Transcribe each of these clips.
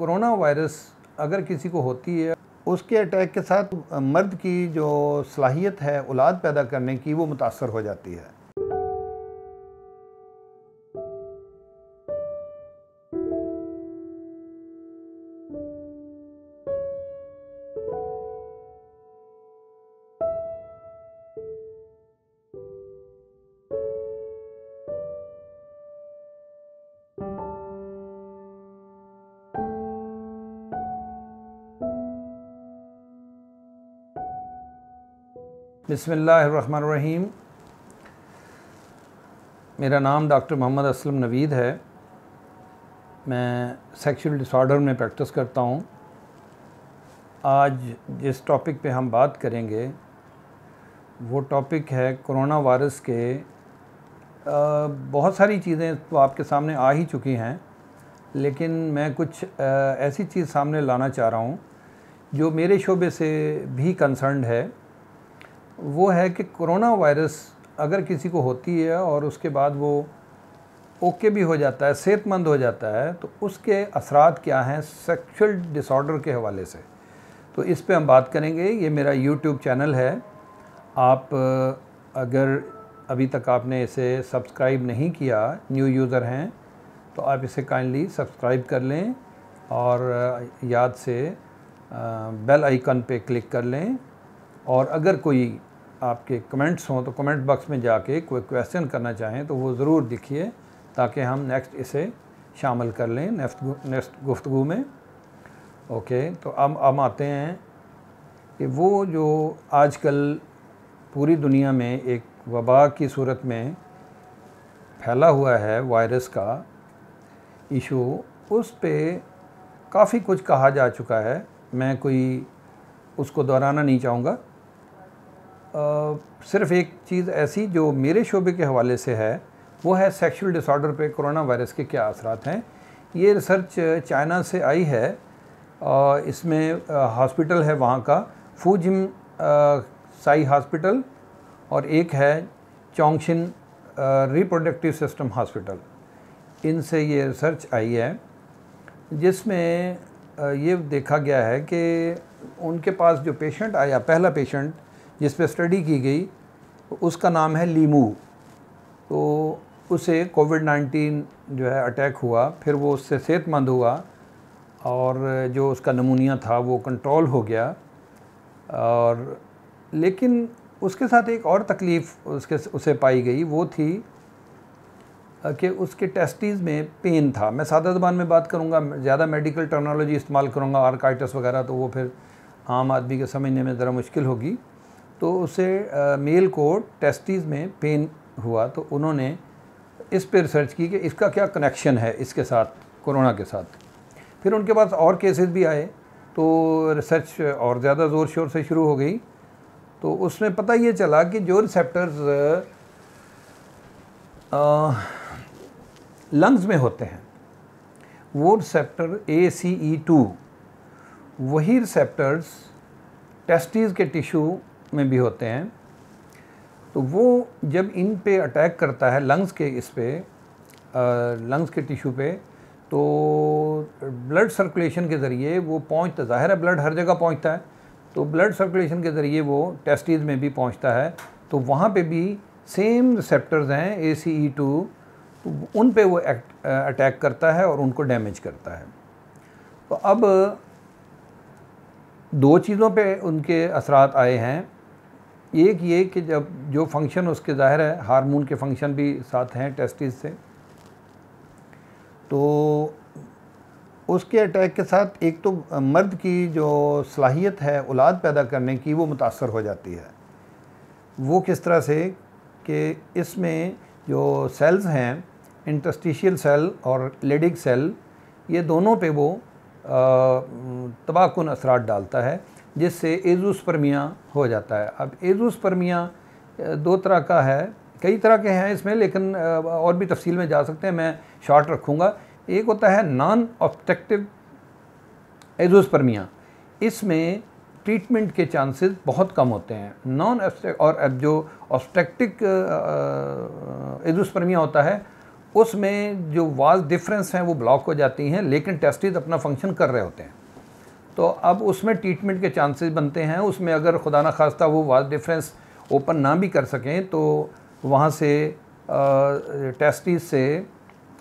Corona virus अगर किसी को होती है, उसके अटैक के साथ मर्द की जो सलाहियत है औलाद पैदा करने की, वो मुतासर हो जाती है। बिस्मिल्लाहिर्रहमानिर्रहीम। मेरा नाम डॉक्टर मोहम्मद असलम नवीद है। मैं सेक्सुअल डिसऑर्डर में प्रैक्टिस करता हूँ। आज जिस टॉपिक पे हम बात करेंगे वो टॉपिक है कोरोना वायरस के बहुत सारी चीज़ें तो आपके सामने आ ही चुकी हैं, लेकिन मैं कुछ ऐसी चीज़ सामने लाना चाह रहा हूँ जो मेरे शोबे से भी कंसर्न्ड है। वो है कि कोरोना वायरस अगर किसी को होती है और उसके बाद वो ओके भी हो जाता है, सेहतमंद हो जाता है, तो उसके असरात क्या हैं सेक्सुअल डिसऑर्डर के हवाले से, तो इस पे हम बात करेंगे। ये मेरा यूट्यूब चैनल है। आप अगर अभी तक आपने इसे सब्सक्राइब नहीं किया, न्यू यूज़र हैं, तो आप इसे काइंडली सब्सक्राइब कर लें और याद से बेल आइकन पे क्लिक कर लें। और अगर कोई आपके कमेंट्स हों तो कमेंट बॉक्स में जाके कोई क्वेश्चन करना चाहें तो वो ज़रूर लिखिए, ताकि हम नेक्स्ट इसे शामिल कर लें नेक्स्ट गुफ्तगू में। ओके, तो अब हम आते हैं कि वो जो आजकल पूरी दुनिया में एक वबा की सूरत में फैला हुआ है वायरस का इशू, उस पे काफ़ी कुछ कहा जा चुका है। मैं कोई उसको दोहराना नहीं चाहूँगा। सिर्फ़ एक चीज़ ऐसी जो मेरे शोबे के हवाले से है वो है सेक्सुअल डिसऑर्डर पे कोरोना वायरस के क्या असरात हैं। ये रिसर्च चाइना से आई है और इसमें हॉस्पिटल है वहाँ का फूजिन साई हॉस्पिटल, और एक है चोंगशिन रिप्रोडक्टिव सिस्टम हॉस्पिटल। इनसे ये रिसर्च आई है जिसमें ये देखा गया है कि उनके पास जो पेशेंट आया, पहला पेशेंट जिस पे स्टडी की गई उसका नाम है लीमू। तो उसे कोविड-19 जो है अटैक हुआ, फिर वो उससे सेहतमंद हुआ और जो उसका नमूनिया था वो कंट्रोल हो गया। और लेकिन उसके साथ एक और तकलीफ़ उसे पाई गई, वो थी कि उसके टेस्टिस में पेन था। मैं सादा ज़बान में बात करूँगा, ज़्यादा मेडिकल टर्मिनोलॉजी इस्तेमाल करूँगा, आर्काइटिस वगैरह, तो वो फिर आम आदमी के समझने में ज़रा मुश्किल होगी। तो उसे मेल को टेस्टिस में पेन हुआ, तो उन्होंने इस पर रिसर्च की कि इसका क्या कनेक्शन है इसके साथ, कोरोना के साथ। फिर उनके पास और केसेस भी आए तो रिसर्च और ज़्यादा ज़ोर शोर से शुरू हो गई। तो उसमें पता ये चला कि जो रिसेप्टर्स लंग्स में होते हैं वो रिसेप्टर ACE2, वही रिसेप्टर्स टेस्टिस के टिश्यू में भी होते हैं। तो वो जब इन पे अटैक करता है लंग्स के टिश्यू पे, तो ब्लड सर्कुलेशन के ज़रिए वो पहुँचता, ज़ाहिर है ब्लड हर जगह पहुँचता है, तो ब्लड सर्कुलेशन के ज़रिए वो टेस्टिस में भी पहुँचता है। तो वहाँ पे भी सेम रिसेप्टर्स हैं ACE2, तो उन पे वो अटैक करता है और उनको डैमेज करता है। तो अब दो चीज़ों पे उनके असरात आए हैं। एक ये कि जब जो फंक्शन उसके ज़ाहिर है हार्मोन के फंक्शन भी साथ हैं टेस्टिस से, तो उसके अटैक के साथ एक तो मर्द की जो सलाहियत है औलाद पैदा करने की वो मुतासर हो जाती है। वो किस तरह से कि इसमें जो सेल्स हैं इंटरस्टिशियल सेल और लेडिक सेल, ये दोनों पे वो तबाहकुन असरात डालता है, जिससे एजोस्पर्मिया हो जाता है। अब एजोस्पर्मिया दो तरह का है, कई तरह के हैं इसमें, लेकिन और भी तफसील में जा सकते हैं, मैं शॉर्ट रखूँगा। एक होता है नॉन ऑब्स्ट्रक्टिव एजोस्पर्मिया, इसमें ट्रीटमेंट के चांसेस बहुत कम होते हैं। नॉन ऑब्स्ट्रक्टिव और अब जो ऑब्स्ट्रक्टिव एजोस्पर्मिया होता है उसमें जो वाज डिफरेंस हैं वो ब्लॉक हो जाती हैं, लेकिन टेस्टिस अपना फंक्शन कर रहे होते हैं। तो अब उसमें ट्रीटमेंट के चांसेस बनते हैं। उसमें अगर खुदा न खास्ता वो वाज डिफरेंस ओपन ना भी कर सकें तो वहाँ से टेस्टिस से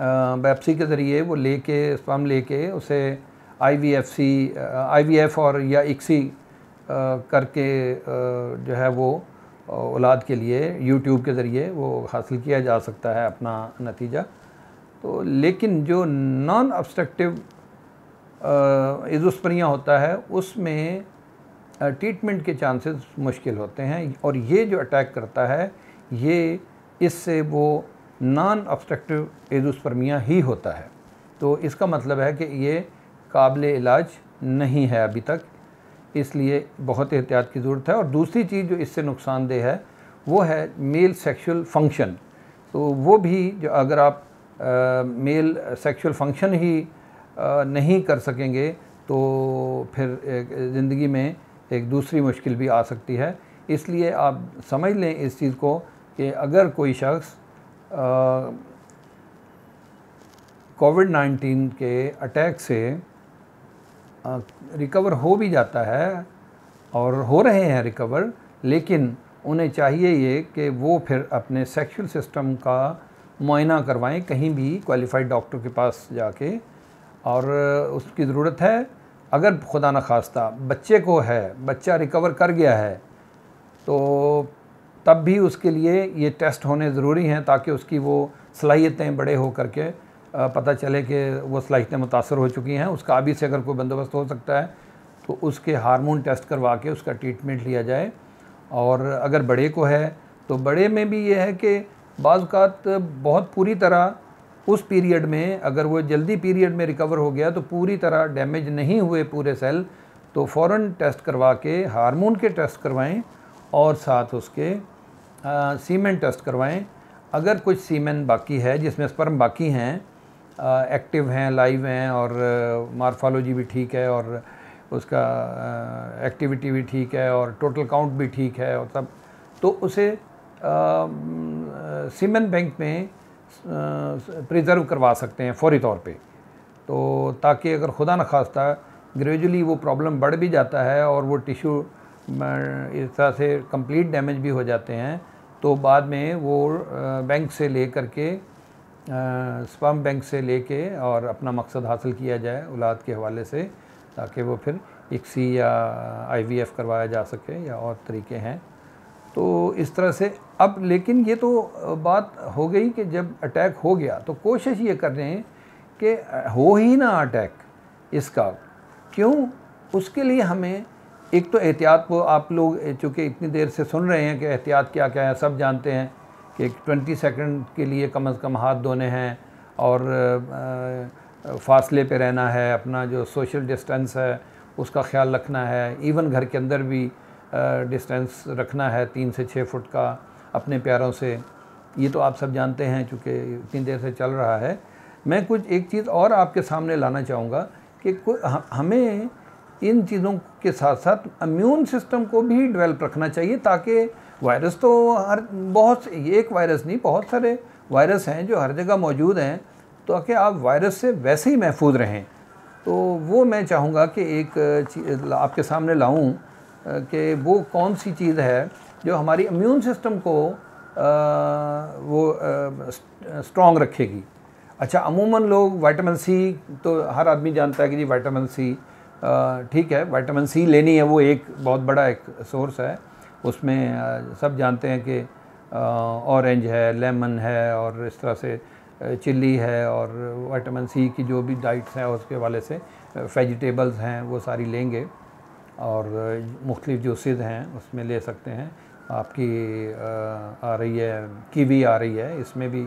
बायोप्सी के ज़रिए वो लेके स्पर्म लेके उसे आईवीएफ और या इक्सी करके जो है वो औलाद के लिए यूट्यूब के ज़रिए वो हासिल किया जा सकता है अपना नतीजा। तो लेकिन जो नॉन ऑब्स्ट्रक्टिव एज़ोस्पर्मिया होता है उसमें ट्रीटमेंट के चांसेस मुश्किल होते हैं, और ये जो अटैक करता है ये इससे वो नॉन ऑब्स्ट्रक्टिव एज़ोस्पर्मिया ही होता है। तो इसका मतलब है कि ये काबिल इलाज नहीं है अभी तक, इसलिए बहुत एहतियात की ज़रूरत है। और दूसरी चीज़ जो इससे नुकसानदेह है वो है मेल सेक्सुअल फंक्शन। तो वो भी जो अगर आप मेल सेक्सुअल फंक्शन ही नहीं कर सकेंगे तो फिर ज़िंदगी में एक दूसरी मुश्किल भी आ सकती है। इसलिए आप समझ लें इस चीज़ को कि अगर कोई शख्स कोविड-19 के अटैक से रिकवर हो भी जाता है और हो रहे हैं रिकवर, लेकिन उन्हें चाहिए ये कि वो फिर अपने सेक्सुअल सिस्टम का मुआयना करवाएं कहीं भी क्वालिफाइड डॉक्टर के पास जाके, और उसकी ज़रूरत है। अगर खुदा न खास्ता बच्चे को है, बच्चा रिकवर कर गया है, तो तब भी उसके लिए ये टेस्ट होने ज़रूरी हैं ताकि उसकी वो सलाहियतें बड़े हो करके पता चले कि वो सलाहियतें मुतासर हो चुकी हैं। उसका अभी से अगर कोई बंदोबस्त हो सकता है तो उसके हार्मोन टेस्ट करवा के उसका ट्रीटमेंट लिया जाए। और अगर बड़े को है तो बड़े में भी ये है कि बाज़ औक़ात बहुत पूरी तरह उस पीरियड में अगर वो जल्दी पीरियड में रिकवर हो गया तो पूरी तरह डैमेज नहीं हुए पूरे सेल, तो फ़ौरन टेस्ट करवा के हार्मोन के टेस्ट करवाएँ और साथ उसके सीमेन टेस्ट करवाएँ। अगर कुछ सीमेन बाकी है जिसमें स्पर्म बाकी हैं, एक्टिव हैं, लाइव हैं और मार्फोलॉजी भी ठीक है और उसका एक्टिविटी भी ठीक है और टोटल काउंट भी ठीक है और सब, तो उसे सीमेन बैंक में प्रिजर्व करवा सकते हैं फौरी तौर पे। तो ताकि अगर खुदा न खास्ता ग्रेजुअली वो प्रॉब्लम बढ़ भी जाता है और वो टिश्यू इस तरह से कंप्लीट डैमेज भी हो जाते हैं तो बाद में वो बैंक से ले करके स्पर्म बैंक से लेके और अपना मकसद हासिल किया जाए औलाद के हवाले से, ताकि वो फिर इक्सी या आईवीएफ करवाया जा सके या और तरीके हैं। तो इस तरह से अब, लेकिन ये तो बात हो गई कि जब अटैक हो गया तो कोशिश ये कर रहे हैं कि हो ही ना अटैक इसका। क्यों? उसके लिए हमें एक तो एहतियात, वो आप लोग चूँकि इतनी देर से सुन रहे हैं कि एहतियात क्या क्या है, सब जानते हैं कि 20 सेकंड के लिए कम से कम हाथ धोने हैं और फासले पे रहना है, अपना जो सोशल डिस्टेंस है उसका ख्याल रखना है, इवन घर के अंदर भी डिस्टेंस रखना है 3 से 6 फुट का अपने प्यारों से। ये तो आप सब जानते हैं चूँकि इतनी देर से चल रहा है। मैं कुछ एक चीज़ और आपके सामने लाना चाहूँगा कि हमें इन चीज़ों के साथ साथ इम्यून सिस्टम को भी डेवलप रखना चाहिए, ताकि वायरस तो हर एक वायरस नहीं, बहुत सारे वायरस हैं जो हर जगह मौजूद हैं, तो कि आप वायरस से वैसे ही महफूज रहें। तो वो मैं चाहूँगा कि एक चीज़ आपके सामने लाऊं कि वो कौन सी चीज़ है जो हमारी इम्यून सिस्टम को वो स्ट्रॉन्ग रखेगी। अच्छा, अमूमन लोग विटामिन सी, तो हर आदमी जानता है कि जी विटामिन सी ठीक है, विटामिन सी लेनी है, वो एक बहुत बड़ा एक सोर्स है। उसमें सब जानते हैं कि ऑरेंज है, लेमन है और इस तरह से चिल्ली है और विटामिन सी की जो भी डाइट्स हैं उसके वाले से वेजिटेबल्स हैं वो सारी लेंगे, और मुख्तलिफ जूसेस हैं उसमें ले सकते हैं। आपकी आ रही है कीवी आ रही है, इसमें भी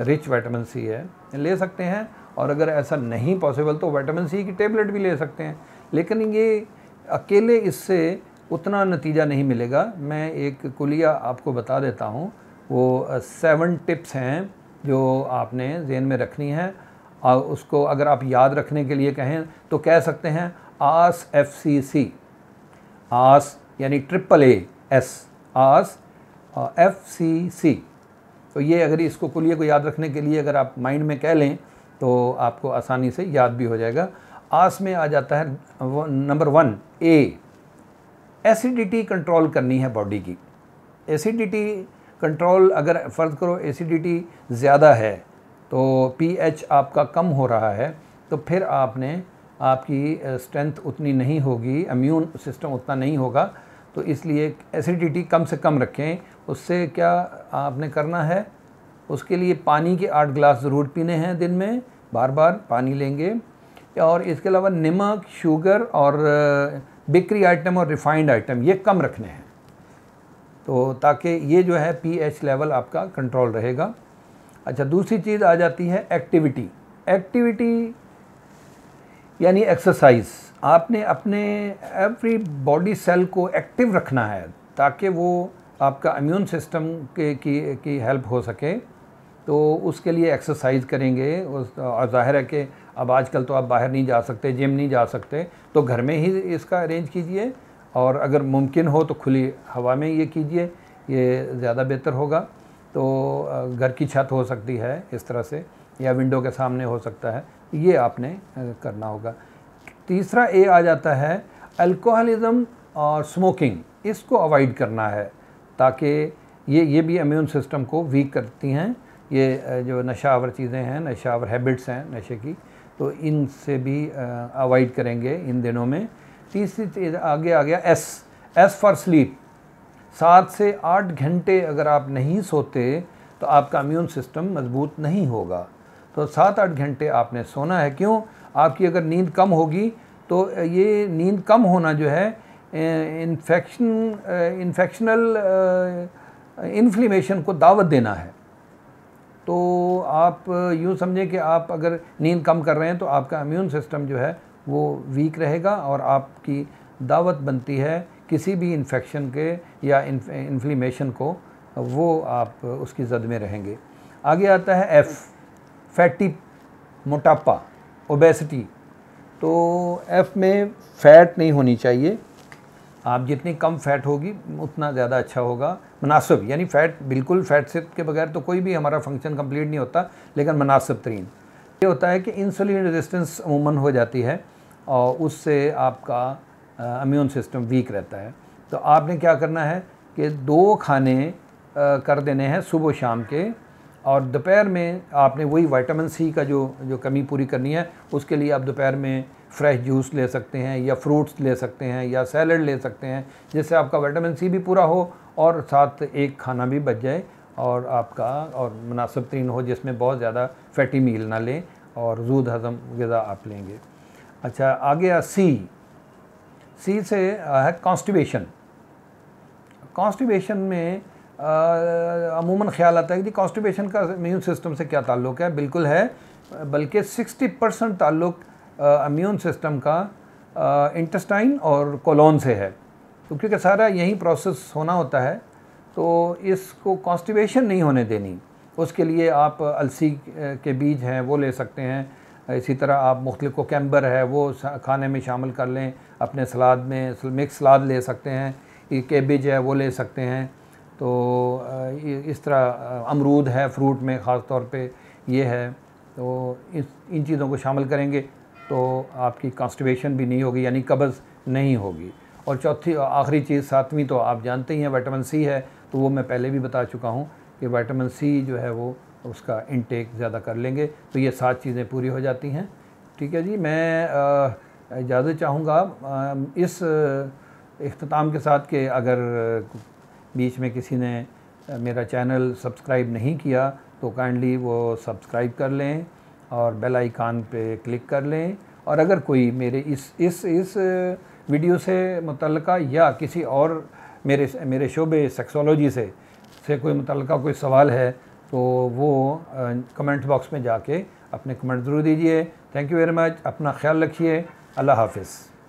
रिच विटामिन सी है, ले सकते हैं। और अगर ऐसा नहीं पॉसिबल तो विटामिन सी की टेबलेट भी ले सकते हैं, लेकिन ये अकेले इससे उतना नतीजा नहीं मिलेगा। मैं एक कुलिया आपको बता देता हूँ, वो 7 टिप्स हैं जो आपने ज़हन में रखनी है, और उसको अगर आप याद रखने के लिए कहें तो कह सकते हैं ASFCC। आस यानी AAAS, ASFCC तो ये अगर इसको कुलिये को याद रखने के लिए अगर आप माइंड में कह लें तो आपको आसानी से याद भी हो जाएगा। आस में आ जाता है नंबर 1 ए, एसिडिटी कंट्रोल करनी है बॉडी की। एसिडिटी कंट्रोल, अगर फ़र्ज़ करो एसिडिटी ज़्यादा है तो पीएच आपका कम हो रहा है, तो फिर आपने आपकी स्ट्रेंथ उतनी नहीं होगी, इम्यून सिस्टम उतना नहीं होगा, तो इसलिए एसिडिटी कम से कम रखें। उससे क्या आपने करना है, उसके लिए पानी के 8 ग्लास ज़रूर पीने हैं दिन में, बार बार पानी लेंगे। और इसके अलावा नमक, शुगर और बेकरी आइटम और रिफ़ाइंड आइटम ये कम रखने हैं, तो ताकि ये जो है पीएच लेवल आपका कंट्रोल रहेगा। अच्छा, दूसरी चीज़ आ जाती है एक्टिविटी। एक्टिविटी यानी एक्सरसाइज, आपने अपने एवरी बॉडी सेल को एक्टिव रखना है ताकि वो आपका इम्यून सिस्टम की हेल्प हो सके। तो उसके लिए एक्सरसाइज करेंगे। और ज़ाहिर है कि अब आजकल तो आप बाहर नहीं जा सकते, जिम नहीं जा सकते, तो घर में ही इसका अरेंज कीजिए, और अगर मुमकिन हो तो खुली हवा में ये कीजिए, ये ज़्यादा बेहतर होगा। तो घर की छत हो सकती है इस तरह से, या विंडो के सामने हो सकता है, ये आपने करना होगा। तीसरा ए आ जाता है अल्कोहलिज़म और स्मोकिंग, इसको अवॉइड करना है, ताकि ये भी इम्यून सिस्टम को वीक करती हैं। ये जो नशावर चीज़ें हैं, नशावर हैबिट्स हैं नशे की, तो इनसे भी अवॉइड करेंगे इन दिनों में। तीसरी चीज़ आगे आ गया एस फॉर स्लीप। 7 से 8 घंटे अगर आप नहीं सोते तो आपका इम्यून सिस्टम मजबूत नहीं होगा, तो 7-8 घंटे आपने सोना है। क्यों? आपकी अगर नींद कम होगी तो ये नींद कम होना जो है इन्फ्लेमेशन को दावत देना है। तो आप यूँ समझें कि आप अगर नींद कम कर रहे हैं तो आपका इम्यून सिस्टम जो है वो वीक रहेगा, और आपकी दावत बनती है किसी भी इन्फेक्शन के या इन्फ्लेमेशन को, वो आप उसकी जद में रहेंगे। आगे आता है एफ, फैटी, मोटापा, ओबेसिटी। तो एफ में फैट नहीं होनी चाहिए, आप जितनी कम फैट होगी उतना ज़्यादा अच्छा होगा। मुनासिब, यानी फैट, बिल्कुल फैट से के बगैर तो कोई भी हमारा फंक्शन कंप्लीट नहीं होता, लेकिन मुनासिब तरीन। ये होता है कि इंसुलिन रेजिस्टेंस अमूमन हो जाती है और उससे आपका इम्यून सिस्टम वीक रहता है। तो आपने क्या करना है कि 2 खाने कर देने हैं सुबह शाम के, और दोपहर में आपने वही विटामिन सी का जो कमी पूरी करनी है, उसके लिए आप दोपहर में फ्रेश जूस ले सकते हैं, या फ्रूट्स ले सकते हैं, या सैलड ले सकते हैं, जिससे आपका विटामिन सी भी पूरा हो और साथ 1 खाना भी बच जाए और आपका और मुनासिब तरीन हो, जिसमें बहुत ज़्यादा फैटी मील ना लें और जूद हज़म ग़िज़ा आप लेंगे। अच्छा, आगे सी से है कॉन्स्टिपेशन। कॉन्स्टिपेशन में अमूमन ख्याल आता है कि कॉन्स्टिपेशन का इम्यून सिस्टम से क्या ताल्लुक़ है। बिल्कुल है, बल्कि 60% ताल्लुक़ इम्यून सिस्टम का इंटेस्टाइन और कोलोन से है, तो क्योंकि सारा यही प्रोसेस होना होता है, तो इसको कॉन्स्टिपेशन नहीं होने देनी। उसके लिए आप अलसी के बीज हैं वो ले सकते हैं, इसी तरह आप मुख्तलिफ़ कोकम्बर है वो खाने में शामिल कर लें, अपने सलाद में मिक्स सलाद ले सकते हैं, कैबेज है वो ले सकते हैं। तो इस तरह अमरूद है फ्रूट में ख़ास तौर पे ये है, तो इन चीज़ों को शामिल करेंगे तो आपकी कॉन्स्टिपेशन भी नहीं होगी, यानी कब्ज़ नहीं होगी। और चौथी आखिरी चीज़ 7वीं तो आप जानते ही हैं, विटामिन सी है। तो वो मैं पहले भी बता चुका हूँ कि विटामिन सी जो है वो उसका इनटेक ज़्यादा कर लेंगे तो ये 7 चीज़ें पूरी हो जाती हैं। ठीक है जी, मैं इजाज़त चाहूँगा इस इख्तिताम के साथ कि अगर बीच में किसी ने मेरा चैनल सब्सक्राइब नहीं किया तो काइंडली वो सब्सक्राइब कर लें और बेल आइकान पे क्लिक कर लें। और अगर कोई मेरे इस वीडियो से मुतल्लिका या किसी और मेरे शोबे सेक्सोलॉजी से कोई मुतल्लिका कोई सवाल है तो वो कमेंट बॉक्स में जाके अपने कमेंट ज़रूर दीजिए। थैंक यू वेरी मच, अपना ख्याल रखिए, अल्लाह हाफिज़।